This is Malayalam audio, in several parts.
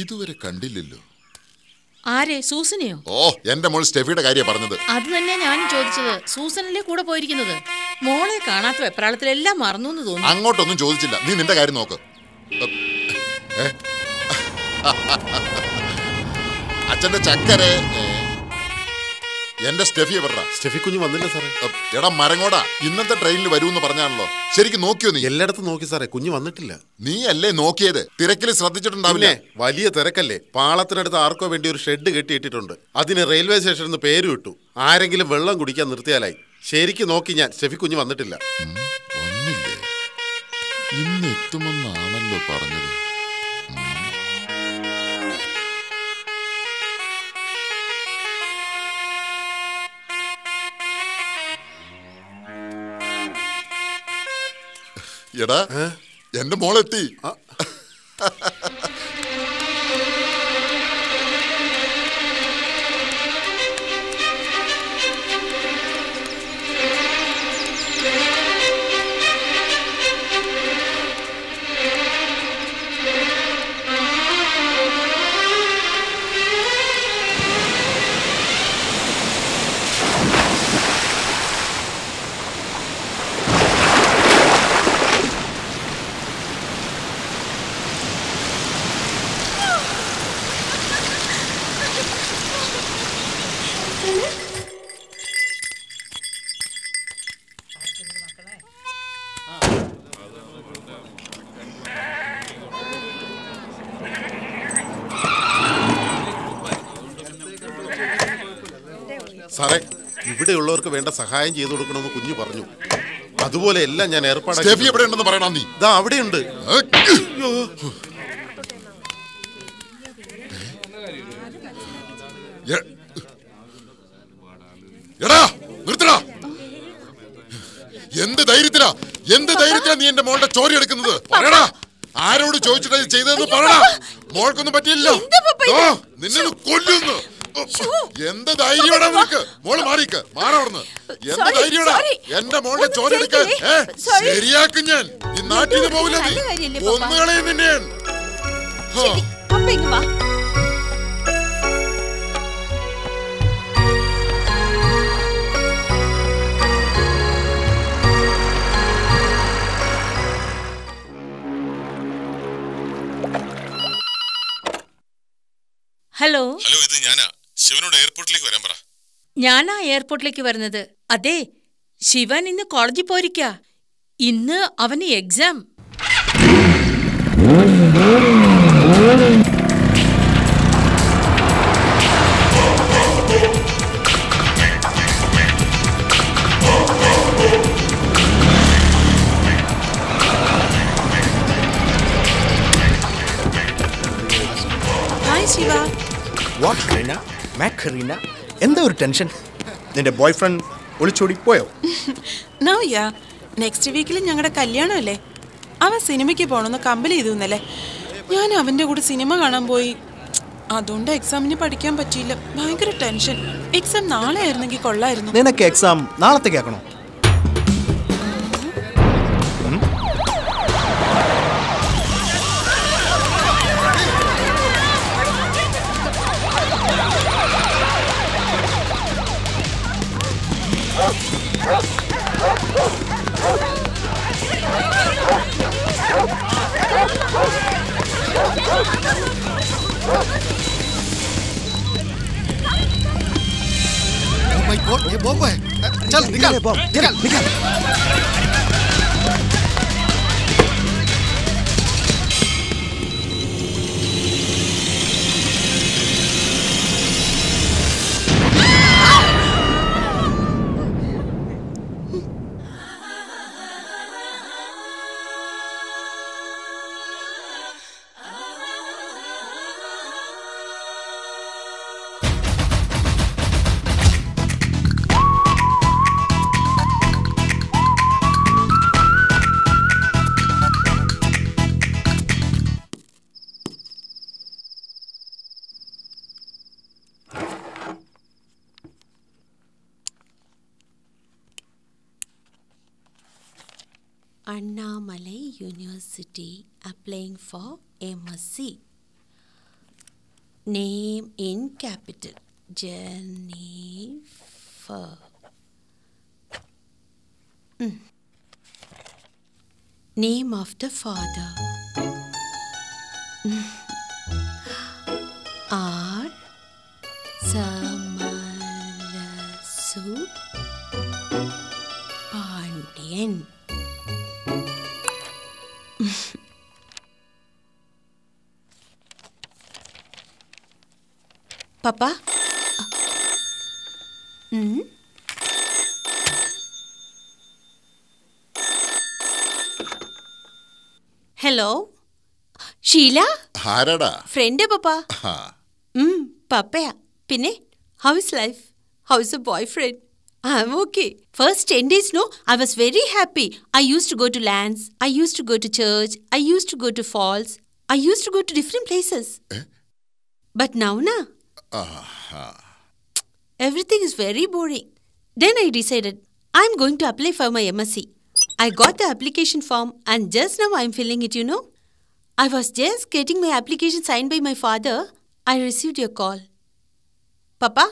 ഇതുവരെ കണ്ടില്ലല്ലോ. ആരെ? സൂസനെയോ? ഓ, എന്റെ മോൾ സ്റ്റെഫിയുടെ കാര്യം പറഞ്ഞത്. അത് തന്നെ ഞാൻ ചോദിച്ചത്. സൂസനല്ലേ കൂടെ പോയിരിക്കുന്നത്? മോളെ കാണാത്ത വെപ്രാളത്തിലെല്ലാം മറന്നു എന്ന് തോന്നുന്നു. അങ്ങോട്ടൊന്നും ചോദിച്ചില്ല, നീ നിന്റെ കാര്യം നോക്ക്. അച്ഛന്റെ ചക്കരെ, എന്റെ സ്റ്റെഫി എവിടാ? സ്റ്റെഫി കുഞ്ഞു വന്നില്ല സാറേ. എടാ മരങ്ങോടാ, ഇന്നത്തെ ട്രെയിനിൽ വരൂന്ന് പറഞ്ഞാണല്ലോ. ശരിക്കും നോക്കിയോ നീ? എല്ലായിടത്തും നോക്കി സാറേ, കുഞ്ഞു വന്നിട്ടില്ല. നീ അല്ലേ നോക്കിയത്? തിരക്കിൽ ശ്രദ്ധിച്ചിട്ടുണ്ടാവില്ലേ? വലിയ തിരക്കല്ലേ. പാളത്തിനടുത്ത് ആർക്കോ വേണ്ടി ഒരു ഷെഡ് കെട്ടിയിട്ടിട്ടുണ്ട്. അതിന് റെയിൽവേ സ്റ്റേഷനിൽ നിന്ന് പേര് വിട്ടു. ആരെങ്കിലും വെള്ളം കുടിക്കാൻ നിർത്തിയാലായി. ശരിക്കും നോക്കി ഞാൻ, സ്റ്റെഫി കുഞ്ഞു വന്നിട്ടില്ല. ഇന്ന് എത്തുമെന്നാണല്ലോ പറഞ്ഞത്. എടാ, എന്റെ മോളെത്തി. സാറേ, ഇവിടെയുള്ളവർക്ക് വേണ്ട സഹായം ചെയ്തു കൊടുക്കണമെന്ന് കുഞ്ഞു പറഞ്ഞു. അതുപോലെ എല്ലാം ഞാൻ ഏർപ്പാടാക്കി. ഇതാ അവിടെയുണ്ട്. എന്ത് ധൈര്യത്തിലാ നീ എന്റെ മോളുടെ ചോര എടുക്കുന്നത്? പറയടാ, ആരോട് ചോദിച്ചിട്ടാ ചെയ്തതെന്ന് പറയടാ. മോൾക്കൊന്നും പറ്റിയില്ലോ, നിന്നെ കൊല്ലുന്നു. എന്ത് ധൈര്യടാ നിനക്ക്? മോള് മാറിക്ക്, മാറവിടുന്ന്. എന്ത് ധൈര്യടാ എന്റെ മോളുടെ ചോര എടുക്കാൻ? ശരിയാക്കും ഞാൻ. ഈ നാട്ടിൽ നിന്ന് പോകില്ല, നീ ഒന്നുകളെയും നിന്നെയാണ്. ഹലോ ഹലോ, ഇത് ഞാനാ. ശിവനോട് എയർപോർട്ടിലേക്ക് വരാൻ പറ. ഞാനാ എയർപോർട്ടിലേക്ക് വരുന്നത്. അതെ, ശിവൻ ഇന്ന് കോളേജിൽ പോയിരിക്കാ. ഇന്ന് അവന് exam. Hi Shiva. What Reena, Macarena, എന്താ ഒരു ടെൻഷൻ? നിന്റെ ബോയ് ഫ്രണ്ട് ഒളിച്ചോടി പോയോ? നോ യാ, നെക്സ്റ്റ് വീക്കിൽ ഞങ്ങളുടെ കല്യാണമല്ലേ. അവൻ സിനിമയ്ക്ക് പോകണമെന്ന് കമ്പൽ ചെയ്തു എന്നല്ലേ. ഞാൻ അവൻ്റെ കൂടെ സിനിമ കാണാൻ പോയി. അതുകൊണ്ട് എക്സാമിന് പഠിക്കാൻ പറ്റിയില്ല. ഭയങ്കര ടെൻഷൻ. എക്സാം നാളെ ആയിരുന്നെങ്കിൽ കൊള്ളായിരുന്നു. നിനക്ക് എക്സാം നാളത്തേക്ക് ആക്കണോ? निकल। Annamalai University applying for MSc. Name in capital. Jennifer. Name of the father. R. Samarasu Pandian. Papa? Hello? Sheila? Harada. Friend, Papa. Papa. Pinne, how is life? How is the boyfriend? I'm okay. First 10 days, no, I was very happy. I used to go to lands. I used to go to church. I used to go to falls. I used to go to different places. Eh? But now, na? Everything is very boring. Then I decided, I'm going to apply for my MSc. I got the application form and just now I'm filling it, you know. I was just getting my application signed by my father. I received your call. Papa?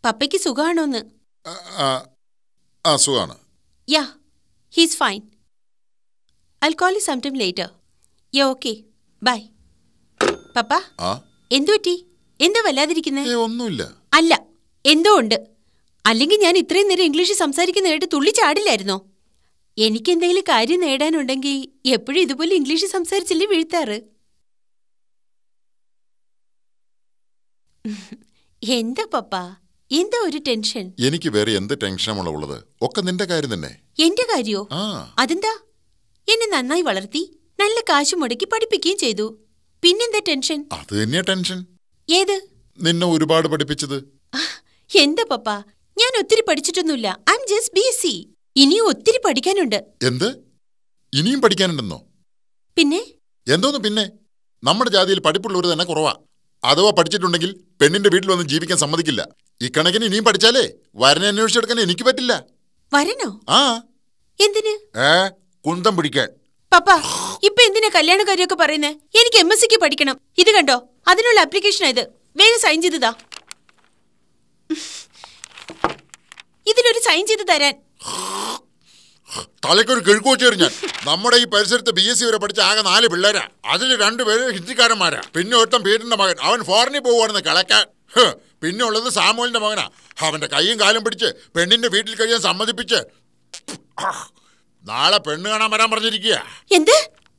Papa ki sugana. Sugana. Yeah, he's fine. I'll call you sometime later. Yeah, okay. Bye. Papa? Enduti? Endu valladirikkune? Onnum illa. Alla. Endu undu. Allengi njan ithrayum neram English samsarikkunna kette tulli chaadillarino. Enikku endeങ്കിലും കാര്യം നേടാനുണ്ടെങ്കിൽ എപ്പോഴും ഇതുപോലെ ഇംഗ്ലീഷ് സംസാരിച്ചില്ലേ വീഴ്ത്താറ്. എന്താ പപ്പാ? എന്താ ഒരു ടെൻഷൻ? എനിക്ക് വേറെ എന്ത് ടെൻഷനാണ് ഉള്ളത്? ഒക്കെ നിന്റെ കാര്യം തന്നെ. എൻ്റെ കാര്യോ? അതെന്താ? എന്നെ നന്നായി വളർത്തി, നല്ല കാശ് മുടക്കി പഠിപ്പിക്കുകയും ചെയ്തു. പിന്നെന്താ ടെൻഷൻ? അത് തന്നെയാ ടെൻഷൻ. ഏത്? നിന്നെ ഒരുപാട് പഠിപ്പിച്ചത്. എന്താ പപ്പാ? ഞാൻ ഒത്തിരി പഠിച്ചിട്ടൊന്നുമില്ല. I am just busy. ഇനിയും ഒത്തിരി പഠിക്കാനുണ്ട്. എന്ത്? ഇനിയും പഠിക്കാനുണ്ടെന്നോ? പിന്നെ? എന്തോന്ന് പിന്നെ? നമ്മുടെ ജാതിയിൽ പഠിപ്പുള്ളവർ തന്നെ കുറവാ. അഥവാ പഠിച്ചിട്ടുണ്ടെങ്കിൽ പെണ്ണിന്റെ വീട്ടിൽ വന്ന് ജീവിക്കാൻ സമ്മതിക്കില്ല. ഇക്കണക്കിന് ഇനിയും പഠിച്ചാലേ വരനെ അന്വേഷിച്ചെടുക്കാൻ എനിക്ക് പറ്റില്ല. വരനോ? എന്തിന്? കുന്തം പിടിക്കാൻ. പപ്പാ, ഇപ്പൊ എന്തിനാ കല്യാണ കാര്യമൊക്കെ പറയുന്നേ? എനിക്ക് MSc പഠിക്കണം. ഇത് കണ്ടോ, അതിനുള്ള ആപ്ലിക്കേഷനാ ഇത്. വേഗം സൈൻ ചെയ്തതാ. ഇതിലൊരു സൈൻ ചെയ്ത് തരാൻ. തലക്കൊരു കിഴക്കുവെച്ചേരും ഞാൻ. നമ്മുടെ ഈ പരിസരത്ത് BSc വരെ പഠിച്ച ആകെ 4 പിള്ളേരാ. അതിൽ 2 പേര് ഹിന്ദിക്കാരന്മാരാ. പിന്നെ ഒരുത്തൻ പേരിന്റെ മകൻ, അവൻ ഫോറിനിൽ പോവാണെന്ന് കളക്കാൻ. പിന്നെ ഉള്ളത് സാമുവലിന്റെ മകനാ. അവന്റെ കൈയും കാലും പിടിച്ച് പെണ്ണിന്റെ വീട്ടിൽ കഴിയാൻ സമ്മതിപ്പിച്ച് നാളെ പെണ്ണ് കാണാൻ വരാൻ പറഞ്ഞിരിക്കുക. എന്ത്?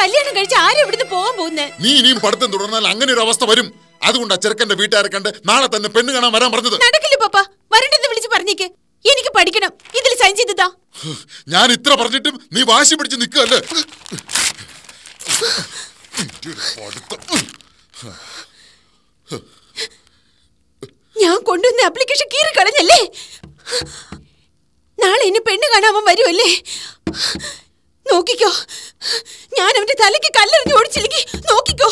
കല്യാണം കഴിച്ച് ആരും ഇവിടുന്ന് പോകാൻ പോകുന്നേ? നീ ഇനിയും പഠിത്തം തുടർന്നാൽ അങ്ങനെ ഒരു അവസ്ഥ വരും. അതുകൊണ്ട് ചെറുക്കന്റെ വീട്ടുകാരെ കണ്ട് നാളെ തന്നെ പെണ്ണ് കാണാൻ വരാൻ പറഞ്ഞത്. നടക്കില്ല പപ്പാ. വരണ്ടെന്ന് വിളിച്ച് പറഞ്ഞേക്ക്. എനിക്ക് പഠിക്കണം. ഇതിൽ സൈൻ ചെയ്തതാ. ഞാൻ ഇത്ര പറഞ്ഞിട്ടും നീ വാശി പിടിച്ച് നിൽക്കല്ലേ? ഞാൻ കൊണ്ടുവന്ന ആപ്ലിക്കേഷൻ കീറി കളഞ്ഞല്ലേ? നാളെ ഇനി പെണ്ണ് കാണാൻ വരുമല്ലേ? നോക്കിക്കോ, ഞാൻ അവന്റെ തലയ്ക്ക് കല്ലെറിഞ്ഞ് ഓടിച്ചില്ലെങ്കിൽ നോക്കിക്കോ.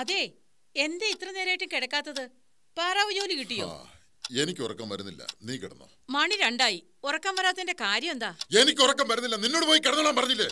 അതെ, എന്താ ഇത്ര നേരമായിട്ടും കിടക്കാത്തത്? പാറാവ് ജോലി കിട്ടിയോ? എനിക്ക് ഉറക്കം വരുന്നില്ല. നീ കിടന്നോ? മണി 2 ആയി. ഉറക്കം വരാത്തതിന്റെ കാര്യം എന്താ? എനിക്ക് ഉറക്കം വരുന്നില്ല. നിന്നോട് പോയി കിടന്നോളാൻ പറഞ്ഞില്ലേ?